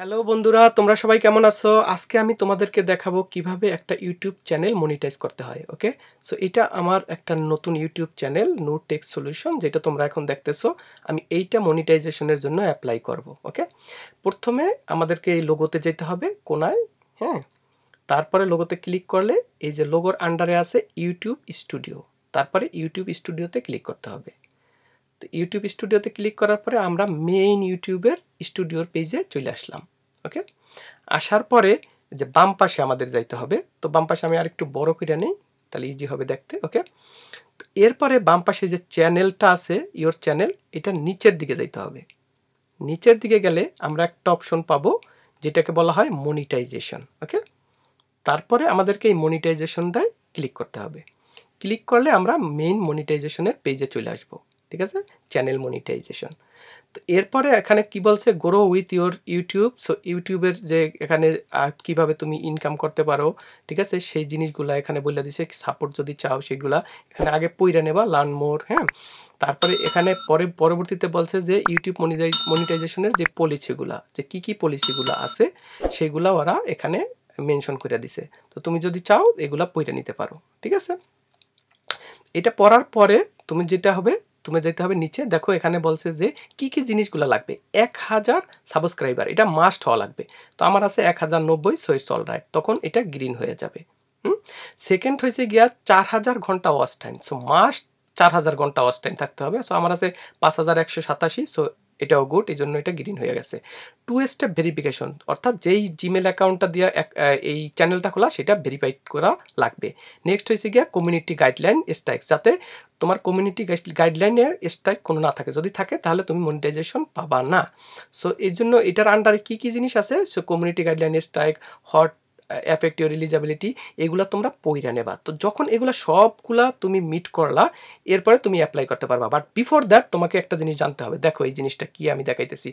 Hello बंधुरा तुम्हारा सबाई केमन आछो। आज के आमी तोमादेरके देखाबो किभाबे एकटा यूट्यूब चैनल मोनेटाइज करते हय। ओके सो एटा आमार एकटा नतुन YouTube channel new tech solution जेटा तोमरा एखन देखतेछो, आमी एटा मोनेटाइजेशनेर जोन्नो अप्लाई करबो। ओके प्रथमे आमादेरके एई लोगोते जेते हबे कोनाय, हाँ तारपरे लोगोते क्लिक करले एई जे लोगोर आंडारे आछे यूट्यूब स्टूडियो, तारपरे यूट्यूब स्टूडियोते क्लिक करते हबे। तो यूट्यूब स्टूडियोते क्लिक करार परे आमरा मेन यूट्यूबर स्टूडियोर पेजे चले आसलाम। ओके आसार परे जे बाम पाशे आमादेर जाइते हबे, तो बाम पाशे आमि आरेकटु बड़ो कइरा नेइ ताहले इजी हबे देखते। ओके तो एरपरे बाम पाशे जे चैनलटा आछे योर चैनल, एटा नीचेर दिके जाइते हबे। नीचेर दिके गेले आमरा एकटा अपशन पाबो जेटाके बला हय मोनेटाइजेशन। ओके तारपरे आमादेरके एइ मोनेटाइजेशनटाय क्लिक करते हबे। क्लिक करले आमरा मेन मोनेटाइजेशनेर पेजे चले आसबो। ठीक है चैनल मोनेटाइजेशन तो एरपर एखे कि बोलते grow with your YouTube. So YouTuber जे एखे क्यों तुम इनकाम करते परो, ठीक है से जिनिसगुल्ला एखे बोले दीसे। सपोर्ट जो चाओ सेगुल्ला एखे आगे पढ़े नेबा लार्न मोर। हाँ तारपर एखे परवर्ती यूट्यूब मोनेटाइजेशन जो पलिसिगुल्ला की पलिसिगुल्ला आगूला वरा एखे मेनशन कर दीसे। तो तुम जो चाओ एगुल्ला पढ़े नीते परो। ठीक है ये पढ़ार पर तुम जेटा तुम्हें जाते हैं नीचे देखो एखे बे कि जिनिसगुल्ला लागे 1000 सबसक्राइबार ये मास्ट हवा लागे। तो हमारे 1090 सो इट्स अलराइट, तक ये ग्रीन हो जाए। सेकेंड हो गया 4000 घंटा वॉच टाइम। सो मास्ट 4000 घंटा वॉच टाइम थकते। सो हमारे 5187। सो एटाओ गुड, एजोन्नो एटा ग्रीन हो गेছে। टू स्टेप भेरिफिकेशन अर्थात जेई जिमेल अकाउंटा दिया चैनलटा खोला सेटा भेरिफाइड करा लागबे। नेक्स्ट होइছে গিয়া कम्युनिटी गाइडलाइन स्ट्राइक, जाते तुम्हार कम्युनिटी गाइडलाइनेर स्ट्राइक कोनो ना थाके, जदि थाके ताहले तुमी मोनेटाइजेशन पाबा ना। सो एजोन्नो एटार आंडारे की की जिनिस आछे, so community guideline strike hurt effect your eligibility एगुला तुम्हारा पढ़ा नेबा। तो जखन एगुला सबगुला तुमी मिट करला एरपर तुमी अप्लाई करते पारबा। बाट बिफोर दैट तुम्हें एक जिनिस जानते हबे। देखो ये जिनिसटा कि आमी देखाइतेछि,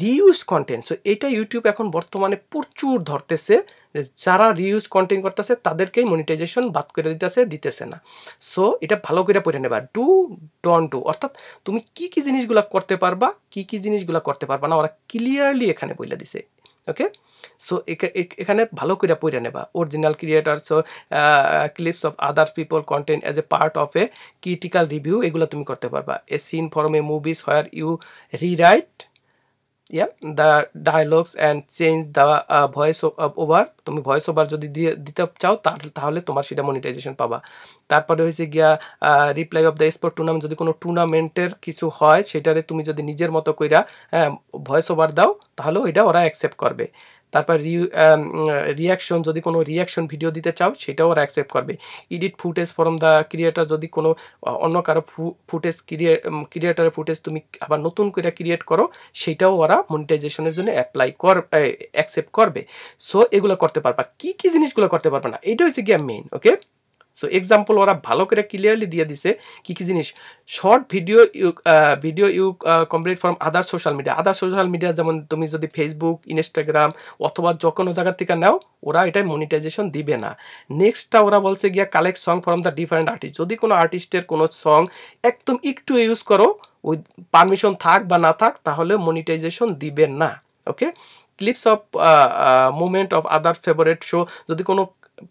रियूज कन्टेंट। सो एटा यूट्यूब एखन बर्तमाने प्रचुर धरतेछे, যারা রিউজ কন্টেন্ট করতেছে তাদেরকেই মনিটাইজেশন বাদ করে দিতেছে না। সো এটা ভালো করে পড়ে নেবা, ডু ডন্ট ডু অর্থাৎ তুমি কি কি জিনিসগুলো করতে পারবা কি কি জিনিসগুলো করতে পারবা না ওরা ক্লিয়ারলি এখানে বলে দিছে। ओके सो এখানে ভালো করে পড়ে নেবা। Original creators clips of other people content as a part of a critical review এগুলো তুমি করতে পারবা। A scene form a movies where you rewrite the dialogues and change the voice over। तुम voice over जो दीते चाओ ताहले तुम्हार सेटा मोनेटाइजेशन पाबा। तारपरे होइछे गिया replay of the sport tournament, जो कोनो टूर्नामेंटेर किछु हय सेटारे तुम जो निजेर मतो कइरा voice over दाओ ताहले एटा ओरा एक्सेप्ट करबे। तारपर रिएक्शन जो कोनो रिएक्शन भिडियो दीते चाओ सेटाओ ओरा एक्सेप्ट करबे। Edit footage from the creator, जो कोनो अन्य कारो फुटेज क्रिएटर फुटेज तुम आबार नतून करे क्रिएट करो सेटाओ ओरा मोनेटाइजेशनेर जोन्नो अप्लाई कर एक्सेप्ट करबे। सो एगुला करते पारबा, की की जिनिसगुलो करते पारबा ना एटा हइছে গিয়া मेन। ओके सो एग्जाम्पल वरा भालो करे क्लियरली दिए दिसे की जिनिस। Short video you complete from other social media. Other social media जेमन तुम जो फेसबुक इन्स्टाग्राम अथवा जो कोनो जगह थेके नाओ ओरा एटा मोनेटाइजेशन दिबे ना। नेक्स्टटा ओरा बोलছে গিয়া collect song from the different artist. जो कोनो आर्टिस्टेर कोनो सং एकदम एकटू यूज करो ओई परमिशन थाक बा ना थाक ताहले मोनेटाइजेशन दिबे ना। Okay clips of moment of other favourite show, जो कोनो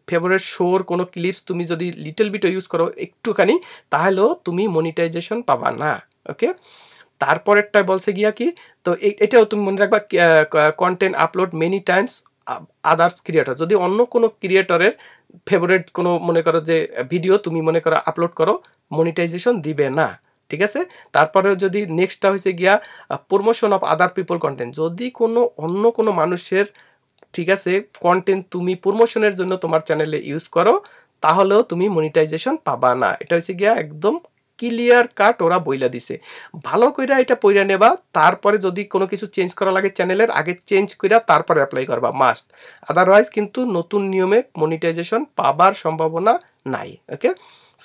फेवरेट शोर कोनो क्लिप्स तुम जो लिटल बिट यूज करो एकटूखानी ताहलेও तुम मोनेटाइजेशन पाबा ना। ओके तारपरेरटा बोलছে গিয়া কি, तो এটাও তুমি মনে রাখবা content upload many times others creator. যদি অন্য কোনো ক্রিয়েটরের ফেভারিট কোনো মনে করো যে ভিডিও তুমি মনে করো আপলোড করো মোনেটাইজেশন দিবে না। ঠিক আছে তারপরে যদি নেক্সটটা হইছে গিয়া promotion of other people content. যদি কোনো অন্য কোনো মানুষের, ठीक है कन्टेंट तुम प्रमोशनर जो तुम्हार चैनले यूज करो ताहलेও तुम मोनेटाइजेशन पाबा ना। এটা হইছে গিয়া एकदम क्लियर काट ওরা বইলা দিছে। ভালো কইরা এটা পইরা নেবা। তারপরে যদি কোনো কিছু চেঞ্জ করা লাগে চ্যানেলের আগে চেঞ্জ কইরা তারপরে অ্যাপ্লাই করবা মাস্ট, আদারওয়াইজ কিন্তু নতুন নিয়মে মোনেটাইজেশন পাবার সম্ভাবনা নাই। ओके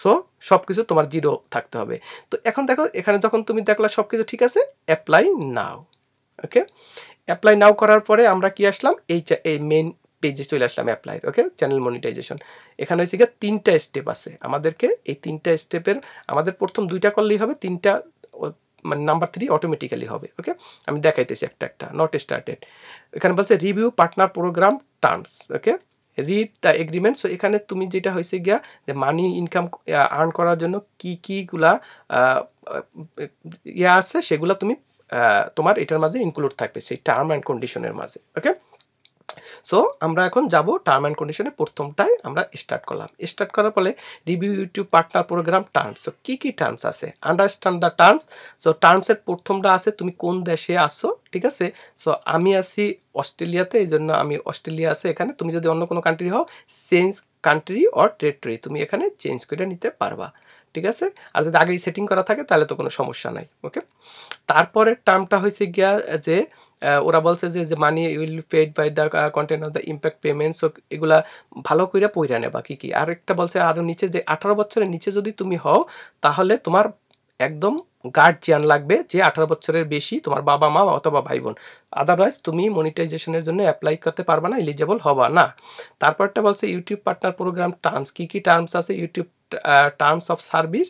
सो सबकिছু তোমার জিরো থাকতে হবে। তো এখন দেখো এখানে যখন তুমি দেখলা সবকিছু ঠিক আছে apply now. Okay apply now करार परे आमरा कि आसलाम एई मेन पेजे चले आसलाम अप्लाई। ओके चैनल मोनेटाइजेशन एखाने होइছে কি তিনটা স্টেপ আছে আমাদেরকে। এই তিনটা স্টেপের আমাদের প্রথম দুইটা করলেই হবে, তিনটা नम्बर थ्री अटोमेटिकली ओके देखाइतेछि एक एक नट स्टार्टेड एखाने बोलछे review partner program terms okay read the agreement so एखाने तुमी जेटा होइछे गिया जे मानी इनकाम आर्न करार जोन्नो की की गुला या आछे सेगुला तुमी तोमार एटार माझे इनक्लूड थाकबे सेई टार्म एंड कंडिशनेर माझे ओके सो आमरा एखन जाबो टार्म एंड कंडिशने प्रथमटाय आमरा स्टार्ट करलाम स्टार्ट करार फले review YouTube partner program terms so की टार्मस आछे आंडारस्टैंड द टार्मस सो टार्मसेर प्रथमटा आछे तुमी कोन देशे आछो ठीक है सो आमी आछि अस्ट्रेलियाते एइजोन्नो आमी अस्ट्रेलिया आछे एखाने तुमी जोदि अन्य कोनो कान्ट्री हओ चेंज कान्ट्री और टेरिटरि तुमी एखाने चेंज करे निते पारबा ठीक है और जो आगे सेटिंग करा था ताहले तो कोनो समस्या नहीं ओके तारपरेर टार्मटा होइछे गिया जे ওরা বলছে যে money will paid by the content of the impact payments এগুলা ভালো কইরা পইরা নেবা কি কি আর একটা বলছে আর নিচে যে 18 বছরের নিচে যদি তুমি হও তাহলে তোমার একদম গার্ডিয়ান লাগবে যে 18 বছরের বেশি তোমার বাবা মা অথবা ভাই বোন আদারওয়াইজ তুমি মনিটাইজেশনের জন্য অ্যাপ্লাই করতে পারবা না এলিজিবল হবা না তারপরটা বলছে ইউটিউব পার্টনার প্রোগ্রাম টার্মস কি টার্মস আছে ইউটিউব টার্মস অফ সার্ভিস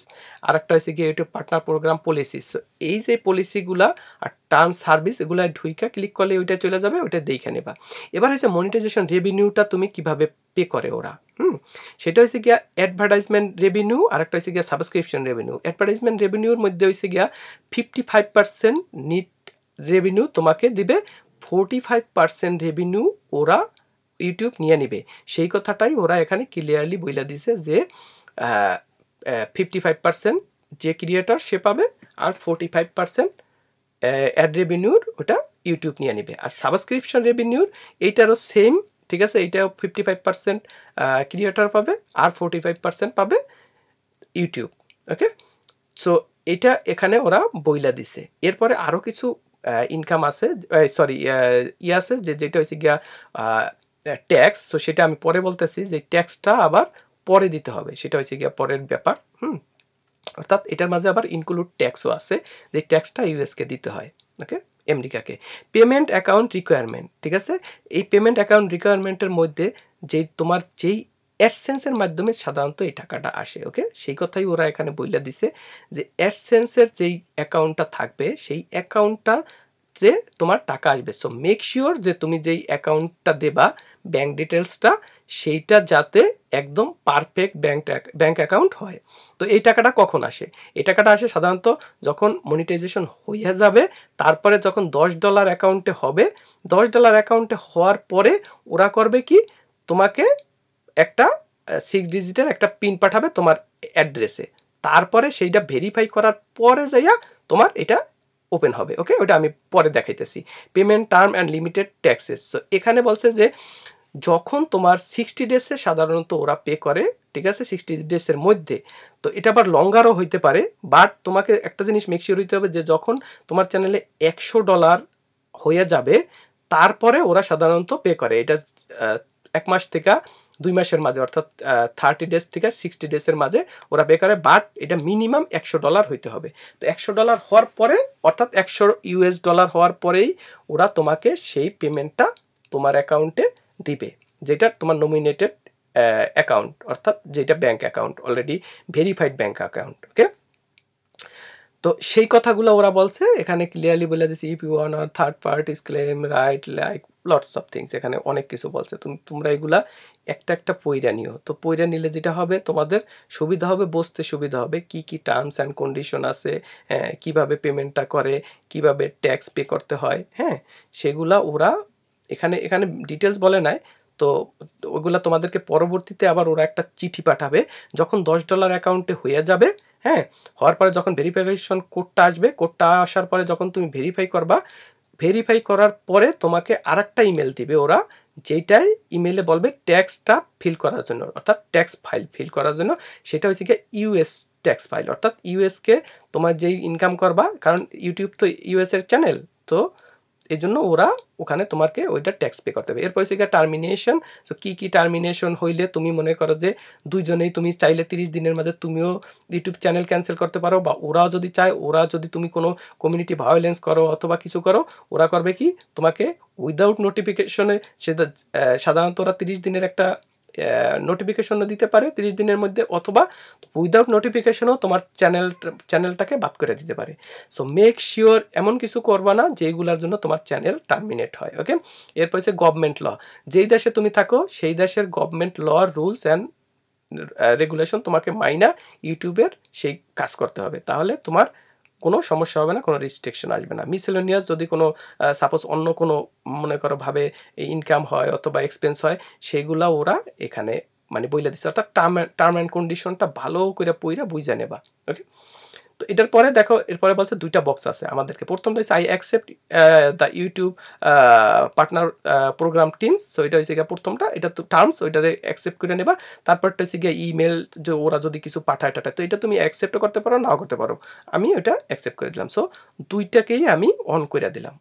আর একটা হইছে কি YouTube partner program policy so এই যে পলিসিগুলা আর টার্মস সার্ভিস এগুলা ঢুইকা ক্লিক করলে ওইটা চলে যাবে ওইটা দেখে নেবা এবার হইছে মনিটাইজেশন রেভিনিউটা তুমি কিভাবে পে করে ওরা সেটা হইছে কি অ্যাডভার্টাইজমেন্ট রেভিনিউ আর একটা হইছে কি সাবস্ক্রিপশন রেভিনিউ অ্যাডভার্টাইজমেন্ট রেভিনিউর মধ্যে হইছে কি 55% নিট রেভিনিউ তোমাকে দিবে 45% রেভিনিউ ওরা ইউটিউব নিয়ে নেবে সেই কথাটাই ওরা এখানে ক্লিয়ারলি বইলা দিয়েছে যে 55% जे क्रिएटर से पाबे और 45% एड रेभिन्यूर ओटा यूट्यूब निये नेबे और सबस्क्रिप्शन रेभिन्यूर एटारो सेम ठीक है एटाओ 55% क्रिएटर पाबे और 45% पाबे यूट्यूब ओके सो एटा एखाने ओरा बोइला दिसे एरपरे आरो किछु इनकाम आछे सॉरी इ आछे जे जेटा हइছে गिया टैक्स सो सेटा आमी परे बोलतेछि जे टैक्सटा आबार পরে দিতে হবে সেটা হইছে কি পরের ব্যাপার অর্থাৎ এটার মাঝে আবার ইনক্লুড ট্যাক্সও আছে যে ট্যাক্সটা ইউএস কে দিতে হয় ওকে আমেরিকা কে পেমেন্ট অ্যাকাউন্ট রিকোয়ারমেন্ট ঠিক আছে এই পেমেন্ট অ্যাকাউন্ট রিকোয়ারমেন্টের মধ্যে যে তোমার যেই অ্যাডসেন্সের মাধ্যমে সাধারণত এই টাকাটা আসে ওকে সেই কথাই ওরা এখানে বইলা দিয়েছে যে অ্যাডসেন্সের যেই অ্যাকাউন্টটা থাকবে সেই অ্যাকাউন্টটা তে তোমার টাকা আসবে সো মেক শিওর যে তুমি যেই অ্যাকাউন্টটা দেবা ব্যাংক ডিটেইলসটা সেইটা যাতে একদম পারফেক্ট ব্যাংক অ্যাকাউন্ট হয় তো এই টাকাটা কখন আসে এই টাকাটা আসে সাধারণত যখন মনিটাইজেশন হয়ে যাবে তারপরে যখন $10 অ্যাকাউন্টে হবে $10 অ্যাকাউন্টে হওয়ার পরে ওরা করবে কি তোমাকে একটা 6 ডিজিটের একটা পিন পাঠাবে তোমার অ্যাড্রেসে তারপরে সেইটা ভেরিফাই করার পরে যাইয়া তোমার এটা ओपेन होबे ओके ओटा आमी परे देखाइतेछि payment term and limited taxes so एखाने बोलछे जे जखन तोमार 60 डेज से साधारणत ओरा पे करे ठीक आछे 60 डेज एर मध्ये तो एटा आबार लंगारो होइते पारे बाट तोमाके एकटा जिनिस मेक शियोर होइते होबे जे जखन तोमार चैनेले $100 होये जाबे तारपरे ओरा साधारणत पे करे एटा एक मास थेके दुई मासेर माझे अर्थात 30 डेज थेके 60 डेजर माझे ओरा पे करे बाट एटा मिनिमाम $100 होइते होबे तो $100 होवार परे अर्थात $100 होवार परेई ओरा तोमाके सेई पेमेंटटा तोमार अकाउंटे दिबे जेटा तोमार नमिनेटेड अकाउंट अर्थात जेटा bank account already verified bank account okay तो सेई कथागुलो ओरा बोलछे एखाने क्लियरली बोले दिछि if you want third parties claim right like lots of things एखाने अनेक किछु बोलछे तुमरा एगुला एकटा एकटा पइरा निओ तो पइरा निले जेटा होबे तोमादेर सुविधा होबे बुझते सुविधा होबे की टार्मस एंड कंडिशन आछे किभाबे पेमेंटटा करे किभाबे टैक्स पे करते हय हाँ सेगुला ओरा एखाने एखाने डिटेल्स बोले नाई तो ओगुला तोमादेरके परवर्तीते आबार ओरा एकटा चिठी पाठाबे जखन $10 अकाउंटे हये जाबे हाँ हर पर जखन भेरिफिकेशन कोडटा आसबे कोडटा आसार पर जखन तुमि भेरिफाई करबा भेरिफाई करार परे तोमाके आरेकटा इमेल दिबे ओरा जेटाय इमेले बोलबे टैक्सटा फिल करार जोन्नो अर्थात टैक्स फाइल फिल करार जोन्नो सेटा हइছে কি ইউএস ট্যাক্স ফাইল अर्थात ইউএস के तोमार जेई इनकाम करबा कारण यूट्यूब तो ইউএস एर चैनल तो एजोन्नो ओरा ओखाने तोमारके ओइटा टैक्स पे करते हबे एरपर सेटा टार्मिनेशन सो की टार्मिनेशन हইলে तुमी मने करो जे दुइजनेই तुमी चाइले 30 दिनेर मध्ये तुमिও यूट्यूब चैनल कैंसिल करते पारो बा ओरा जोदि चाय ओरा जोदि तुमी कोनो कम्युनिटी वायलेंस करो अथवा किछु करो ओरा करबे कि तोमाके उइदाउट नोटिफिकेशने सेटा साधारणत ओरा 30 दिनेर एकटा नोटिफिकेशन दीते 30 दिन मध्य अथवा उइदाउट नोटिफिकेशनों तुम्हार चैनलटाके बद करे दीते पारे। सो मेक श्योर एमन किछु करबा ना जेगुलार जोन्नो तुम्हार चैनल टार्मिनेट हय। ओके, एरपर से गवर्नमेंट ल, जेई देशे तुमी थाको सेई देशेर गवर्नमेंट ल रूल्स एंड रेगुलेशन तुम्हाके माइना यूट्यूबर सेई काज करते हबे, ताहले तुम्हार कोनो समस्या होबे ना, कोनो रिस्ट्रिक्शन आसबे ना। मिसलेनियास यदि कोनो सपोज अन्य कोनो मने करो भावे इनकाम हय अथवा एक्सपेंस हय सेगुला ओरा एखाने माने बोले दिस, अर्थात टर्म एंड कंडिशनटा भालो करे पइरा बुझा नेबा। ओके, तो एटार पर देखो एरपर बोलছে दुइटा बक्स आछे आमादेरके। प्रथमटा হইছে I accept the YouTube partner program terms. So এটা হইছে গিয়া প্রথমটা, এটা তো টার্মস, ওইটারে অ্যাকসেপ্ট করে নেবা। তারপরটা হইছে গিয়া ইমেল, যে ওরা যদি কিছু পাঠায় টাটা, তো এটা তুমি অ্যাকসেপ্ট করতে পারো নাও করতে পারো। আমি ওটা অ্যাকসেপ্ট করে দিলাম। সো দুইটাকেই আমি অন করে দিলাম।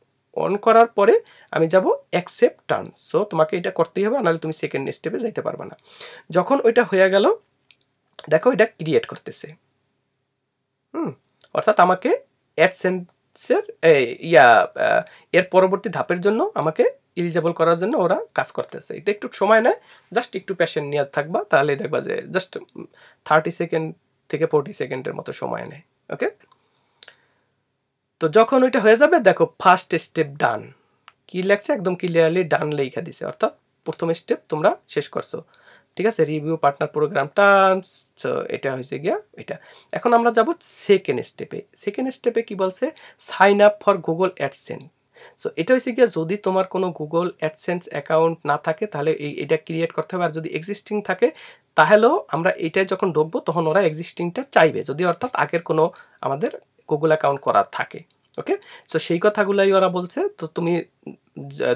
অন করার পরে আমি যাব অ্যাকসেপ্ট টার্মস। সো তোমাকে এটা করতেই হবে, নাহলে তুমি সেকেন্ড স্টেপে যাইতে পারবে না। যখন ওইটা হয়ে গেল দেখো এটা ক্রিয়েট করতেছে, अर्थात आमाके एडसेंसर या एर परवर्ती धापेर जन्नो आमाके एलिजिबल करार जन्नो ओरा काज करतेछे। एटा एकटु समय ना, जस्ट एकटु पेशेंट निये थाकबा, ताहले देखबा जे जस्ट 30 सेकेंड थेके 40 सेकेंडेर मतो समय नेय। ओके, तो जखन ओइटा हये जाबे देखो फार्स्ट स्टेप डान कि लेखछे, एकदम क्लियारलि डान लेखा दिछे, अर्थात प्रथम स्टेप तोमरा शेष करछो। ठीक है, review partner program terms. So एटा হইছে গিয়া এটা। এখন আমরা যাব সেকেন্ড স্টেপে। সেকেন্ড স্টেপে কি বলছে, sign up for Google AdSense. So এটা হইছে গিয়া যদি তোমার কোনো গুগল অ্যাডসেন্স অ্যাকাউন্ট না থাকে তাহলে এটা ক্রিয়েট করতে হবে, আর যদি এক্সিস্টিং থাকে তাহলেও আমরা এটা যখন ঢুকবো তখন ওরা এক্সিস্টিংটা চাইবে, যদি অর্থাৎ আগের কোনো আমাদের গুগল অ্যাকাউন্ট করা থাকে। ओके, सो सेई कथागुलाई ओरा बोलছে, तो तुमी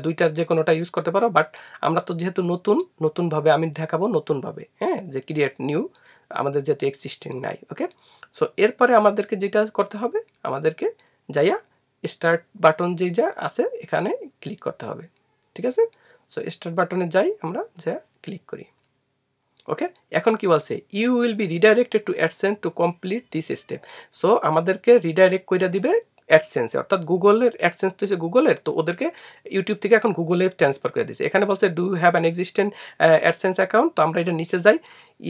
दुइटार जे कोनोटा यूज करते पारो, बाट आमरा तो जेहेतु नतून भावे आमी देखाबो नतून भावे, हाँ जे क्रिएट न्यू आमादेर जेहेतु एक्सिस्टिंग नाई। ओके, सो एरपरे आमादेरके जेटा करते होबे आमादेरके जाइया स्टार्ट बाटन जे जा आछे एखाने क्लिक करते होबे। ठीक आछे, सो स्टार्ट बाटने जाई आमरा, जा क्लिक करी। ओके, एखन कि बोलछे you will be redirected to AdSense to complete this step. So आमादेरके रिडायरेक्ट कइरा दिबे एडसेंस, अर्थात गुगलर एडसेंस तो गुगलर, तो ओदेरके यूट्यूब थेके एखन गुगले ट्रांसफार करे दिछे। एखाने बोलछे do you have an existing AdSense account. तो आमरा एटा नीचे जाई,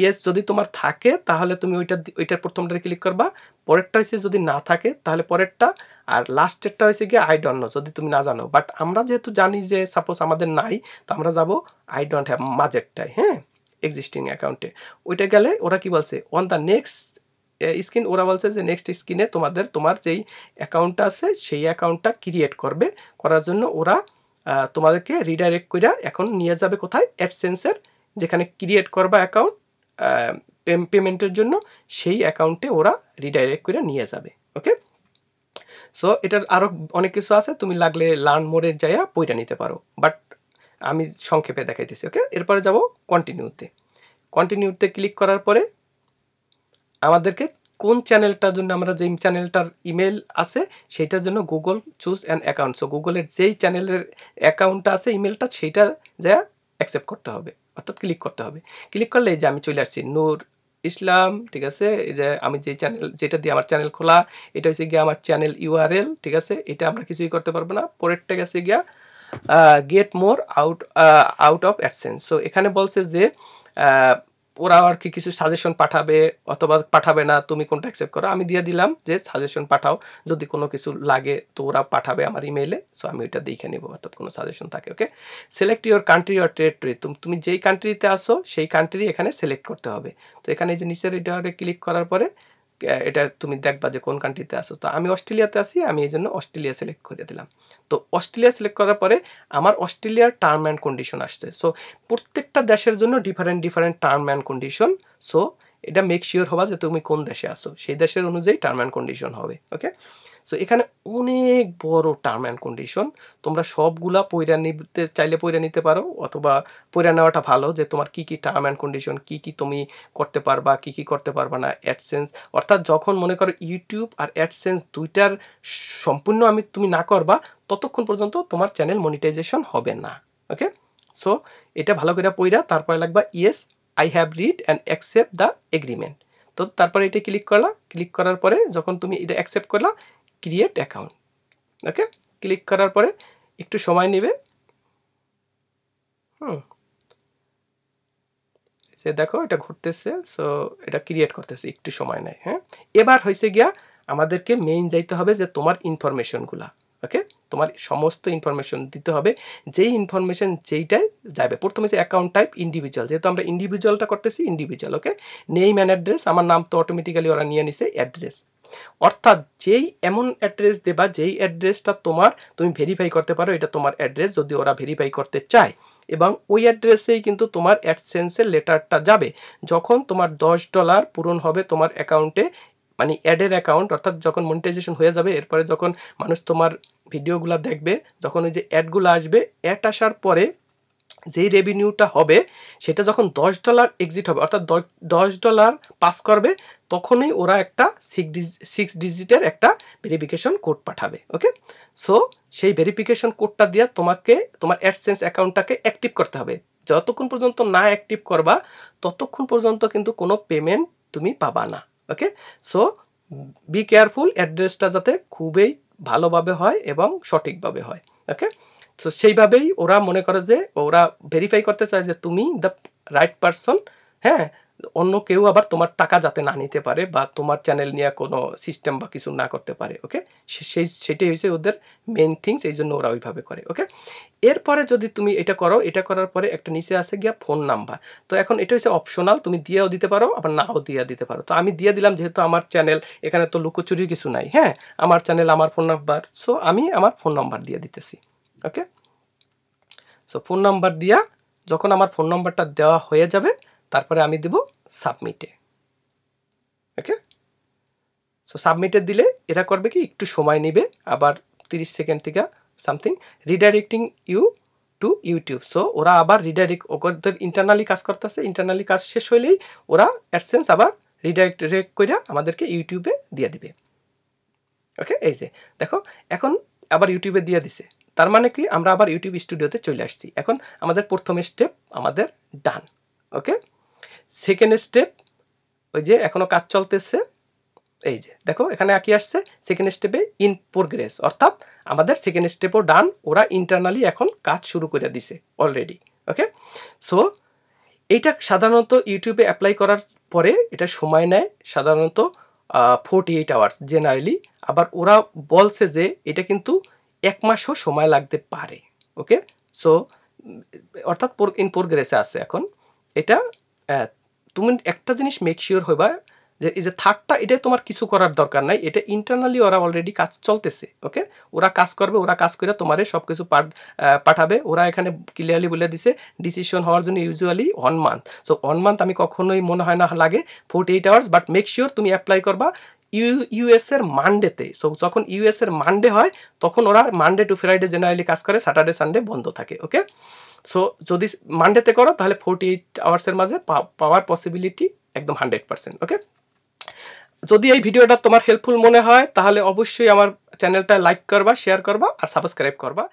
येस जदि तोमार थाके ताहले तुमी ओइटार प्रथमटारे क्लिक करबा, परेरटा हइছে जदि ना थाके ताहले परेरटा, आर लास्टेरटा हइছে कि आई डोंट नो, जदि तुमी ना जानो। बाट आमरा जेहेतु जानी जे सपोज आमादेर नाई, तो आमरा जाबो आई डोंट हैव माजेरटाय, हाँ एक्सिस्टिंग अकाउंटे। ओइटा गेले ओरा कि बोलछे ऑन द नेक्स्ट स्क्रीन, ओरा बोलছে যে नेक्स्ट स्क्रिने তোমাদের তোমার যেই অ্যাকাউন্টটা আছে সেই অ্যাকাউন্টটা ক্রিয়েট করবে, করার জন্য ওরা তোমাদেরকে রিডাইরেক্ট কইরা এখন নিয়ে যাবে কোথায়, অ্যাডসেন্সের যেখানে ক্রিয়েট করবা অ্যাকাউন্ট পেমেন্টের জন্য সেই অ্যাকাউন্টে ওরা রিডাইরেক্ট কইরা নিয়ে যাবে। ওকে, সো এটার আরো অনেক কিছু আছে, তুমি লাগলে লার্ন মোডে যায়া পড়া নিতে পারো, বাট আমি সংক্ষেপে দেখাইতেছি। ওকে, এরপরে যাব কন্টিনিউতে। কন্টিনিউতে ক্লিক করার পরে আমাদেরকে কোন চ্যানেলটার জন্য, আমরা যে চ্যানেলটার ইমেল আছে সেটার জন্য Google choose an account. So গুগলের যেই চ্যানেলের অ্যাকাউন্টটা আছে ইমেলটা, সেটা যা অ্যাকসেপ্ট করতে হবে, অর্থাৎ ক্লিক করতে হবে। ক্লিক করলে এই যে আমি চলে আসছি নূর ইসলাম। ঠিক আছে, এই যে আমি যে চ্যানেল, যেটা দিয়ে আমার চ্যানেল খোলা, এটা হচ্ছে গিয়ে আমার চ্যানেল ইউআরএল। ঠিক আছে, এটা আমরা কিছুই করতে পারবো না। পরেরটা গেছে গিয়া get more out of AdSense. So এখানে বলছে যে ওরা আর কি কিছু সাজেশন পাঠাবে অথবা পাঠাবে না, তুমি কোনটা অ্যাকসেপ্ট করো। আমি দিয়ে দিলাম যে সাজেশন পাঠাও, যদি কোনো কিছু লাগে তো ওরা পাঠাবে আমার ইমেইলে। সো আমি ওইটা দেখে নেব, অর্থাৎ কোনো সাজেশন থাকে। Okay, select your country or territory. তুমি যেই কান্ট্রিতে আসো সেই কান্ট্রি এখানে সিলেক্ট করতে হবে। তো এখানে যে নিচের এটা ক্লিক করার পরে এটা তুমি দেখবা যে কোন কান্ট্রিতে আসো। তো আমি অস্ট্রেলিয়াতে আসি, আমি এই জন্য অস্ট্রেলিয়া সিলেক্ট করে দিলাম। তো অস্ট্রেলিয়া সিলেক্ট করার পরে আমার অস্ট্রেলিয়ার টার্ম অ্যান্ড কন্ডিশন আসছে। সো প্রত্যেকটা দেশের জন্য different term and condition. So এটা মেক শিওর হবা যে তুমি কোন দেশে আসো, সেই দেশের অনুযায়ী টার্ম অ্যান্ড কন্ডিশন হবে। ওকে, সো এখানে অনেক বড় টার্ম অ্যান্ড কন্ডিশন, তোমরা সবগুলা পড়া নিতে চাইলে পড়া নিতে পারো, অথবা পড়া নেওয়াটা ভালো যে তোমার কি কি টার্ম অ্যান্ড কন্ডিশন, কি কি তুমি করতে পারবা, কি কি করতে পারবা না। অ্যাডসেন্স, অর্থাৎ যখন মনে করো ইউটিউব আর অ্যাডসেন্স দুইটার সম্পূর্ণ তুমি না করবা ততক্ষণ পর্যন্ত তোমার চ্যানেল মনিটাইজেশন হবে না। ওকে, সো এটা ভালো করে পড়া, তারপরে লাগবা yes I have read and accept the agreement. তো তারপরে এটা ক্লিক করলা, ক্লিক করার পরে যখন তুমি এটা অ্যাকসেপ্ট করলা ক্রিয়েট অ্যাকাউন্ট। ওকে, ক্লিক করার পরে একটু সময় নেবে। से देखो এটা ঘুরতেছে সো এটা ক্রিয়েট করতেছে একটু সময় নেয় হ্যাঁ এবার হইছে গিয়া আমাদেরকে মেইন যাইতে হবে যে তোমার ইনফরমেশনগুলা ওকে তোমার সমস্ত ইনফরমেশন দিতে হবে যেই ইনফরমেশন যেইটাই যাবে প্রথমে যে অ্যাকাউন্ট টাইপ ইন্ডিভিজুয়াল যেহেতু আমরা ইন্ডিভিজুয়ালটা করতেছি individual okay name and address আমার নাম তো অটোমেটিক্যালি ওরা নিয়ে নিছে অ্যাড্রেস অর্থাৎ যেই এমন অ্যাড্রেস দেবা যেই অ্যাড্রেসটা তোমার তুমি ভেরিফাই করতে পারো এটা তোমার অ্যাড্রেস যদি ওরা ভেরিফাই করতে চায় এবং ওই অ্যাড্রেসেই কিন্তু তোমার অ্যাডসেন্সের লেটারটা যাবে যখন তোমার 10 ডলার পূরণ হবে তোমার অ্যাকাউন্টে মানে অ্যাডের অ্যাকাউন্ট অর্থাৎ যখন মনিটাইজেশন হয়ে যাবে এরপরে যখন মানুষ তোমার ভিডিওগুলা দেখবে যখন ওই যে অ্যাডগুলো আসবে অ্যাড আসার পরে যেই রেভিনিউটা হবে সেটা যখন 10 ডলার এক্সিট হবে অর্থাৎ 10 ডলার পাস করবে তখনই ওরা একটা 6 ডিজিটের একটা ভেরিফিকেশন কোড পাঠাবে ওকে সো সেই ভেরিফিকেশন কোডটা দিয়া তোমাকে তোমার অ্যাডসেন্স অ্যাকাউন্টটাকে অ্যাক্টিভ করতে হবে যতক্ষণ পর্যন্ত না অ্যাক্টিভ করবা ততক্ষণ পর্যন্ত কিন্তু কোনো পেমেন্ট তুমি পাবা না ওকে সো বি কেয়ারফুল অ্যাড্রেসটা যাতে খুবই ভালোভাবে হয় এবং সঠিকভাবে হয় ওকে সো সেইভাবেই ওরা মনে করে যে ওরা ভেরিফাই করতে চায় যে তুমি দ্য রাইট পারসন হ্যাঁ অন্য কেউ আবার তোমার টাকা যাতে না নিতে পারে বা তোমার চ্যানেল নিয়ে কোনো সিস্টেম বা কিছু না করতে পারে ওকে সেটাই হইছে ওদের মেইন থিংস এইজন্য ওরা ওইভাবে করে ওকে এরপরে যদি তুমি এটা করো এটা করার পরে একটা নিচে আসে গিয়া ফোন নাম্বার তো এখন এটা হইছে অপশনাল তুমি দিয়েও দিতে পারো আবার নাও দিয়ে দিতে পারো তো আমি দিয়ে দিলাম যেহেতু আমার চ্যানেল এখানে তো লুকোচুরি কিছু নাই হ্যাঁ আমার চ্যানেল আমার ফোন নাম্বার সো আমি আমার ফোন নাম্বার দিয়ে দিতেছি ওকে সো ফোন নাম্বার দিয়া যখন আমার ফোন নাম্বারটা দেওয়া হয়ে যাবে তারপরে আমি দেব সাবমিটে ওকে সো সাবমিটে দিলে এরা করবে কি একটু সময় নেবে আবার 30 সেকেন্ড থেকে something redirecting you to YouTube so ওরা আবার রিডাইরেক্ট ওদের ইন্টারনালি কাজ করতেছে ইন্টারনালি কাজ শেষ হইলেই ওরা অ্যাডসেন্স আবার রিডাইরেক্ট করে আমাদেরকে ইউটিউবে দিয়ে দিবে ওকে এই যে দেখো এখন আবার ইউটিউবে দিয়ে দিছে তার মানে কি আমরা আবার ইউটিউব স্টুডিওতে চলে আসছি এখন আমাদের প্রথম স্টেপ আমাদের ডান ওকে সেকেন্ড স্টেপ ওই যে এখনো কাজ চলতেছে এই যে দেখো এখানে কি আসছে সেকেন্ড স্টেপে ইন প্রোগ্রেস অর্থাৎ আমাদের সেকেন্ড স্টেপও ডান ওরা ইন্টারনালি এখন কাজ শুরু করে দিছে অলরেডি ওকে সো এইটা সাধারণত ইউটিউবে অ্যাপ্লাই করার পরে এটা সময় নেয় সাধারণত 48 আওয়ার্স জেনারেলি আবার ওরা বলছে যে এটা কিন্তু এক মাসও সময় লাগতে পারে ওকে সো অর্থাৎ ইন প্রোগ্রেসে আছে এখন এটা তুমি একটা জিনিস মেক শিওর হইবা যে এই যে থার্ডটা এটা তোমার কিছু করার দরকার নাই এটা ইন্টারনালি ওরা অলরেডি কাজ চলতেছে ওকে ওরা কাজ করবে ওরা কাজ করে তোমারে সব কিছু পাঠাবে ওরা এখানে ক্লিয়ারলি বলে দিছে ডিসিশন হওয়ার জন্য ইউজুয়ালি 1 মান্থ সো 1 মান্থ আমি কখনোই মনে হয় না লাগে 48 আওয়ার্স বাট মেক শিওর তুমি অ্যাপ্লাই করবা ইউএস এর মানডেতে সো যখন ইউএস এর মানডে হয় তখন ওরা মানডে টু ফ্রাইডে জেনারেলি কাজ করে স্যাটারডে সানডে বন্ধ থাকে ওকে সো যদি মানডেতে করো তাহলে 48 আওয়ার্সের মাঝে পাওয়ার পসিবিলিটি একদম 100% ওকে যদি এই ভিডিওটা তোমার হেল্পফুল মনে হয় তাহলে অবশ্যই আমার চ্যানেলটা লাইক করবা শেয়ার করবা আর সাবস্ক্রাইব করবা।